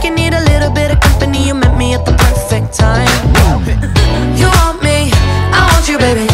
like you need a little bit of company. You met me at the perfect time. You want me, I want you, baby.